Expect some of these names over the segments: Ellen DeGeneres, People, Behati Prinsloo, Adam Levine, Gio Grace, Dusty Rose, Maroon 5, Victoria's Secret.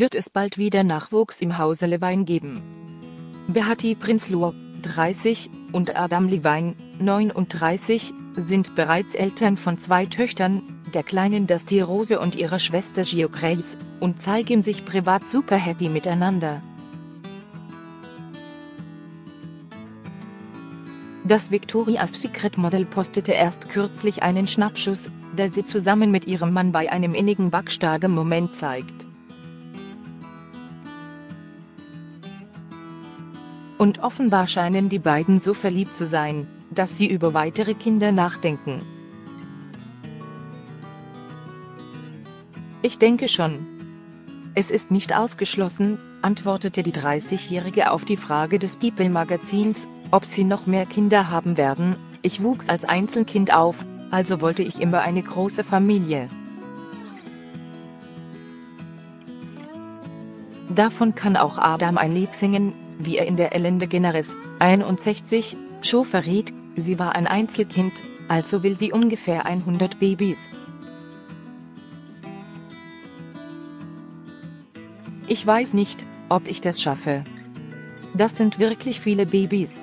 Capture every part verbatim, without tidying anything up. wird es bald wieder Nachwuchs im Hause Levine geben. Behati Prinsloo, dreißig, und Adam Levine, neununddreißig, sind bereits Eltern von zwei Töchtern, der kleinen Dusty Rose und ihrer Schwester Gio Grace, und zeigen sich privat super happy miteinander. Das Victoria's Secret Model postete erst kürzlich einen Schnappschuss, der sie zusammen mit ihrem Mann bei einem innigen backstarken Moment zeigt. Und offenbar scheinen die beiden so verliebt zu sein, dass sie über weitere Kinder nachdenken. Ich denke schon. Es ist nicht ausgeschlossen, antwortete die dreißigjährige auf die Frage des People-Magazins, ob sie noch mehr Kinder haben werden. Ich wuchs als Einzelkind auf, also wollte ich immer eine große Familie. Davon kann auch Adam ein Lied singen, wie er in der Ellen DeGeneres, einundsechzig, Show verriet, sie war ein Einzelkind, also will sie ungefähr hundert Babys. Ich weiß nicht, ob ich das schaffe. Das sind wirklich viele Babys.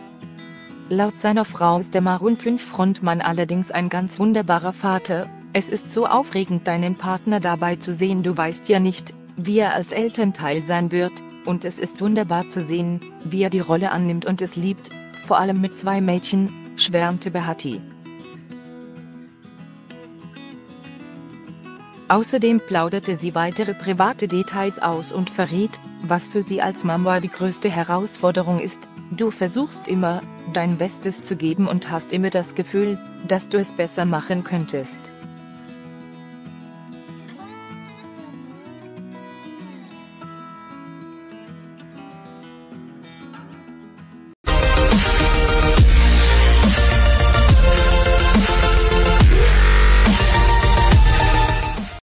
Laut seiner Frau ist der Maroon fünf Frontmann allerdings ein ganz wunderbarer Vater. Es ist so aufregend, deinen Partner dabei zu sehen. Du weißt ja nicht, wie er als Elternteil sein wird, und es ist wunderbar zu sehen, wie er die Rolle annimmt und es liebt, vor allem mit zwei Mädchen, schwärmte Behati. Außerdem plauderte sie weitere private Details aus und verriet, was für sie als Mama die größte Herausforderung ist. Du versuchst immer, dein Bestes zu geben und hast immer das Gefühl, dass du es besser machen könntest.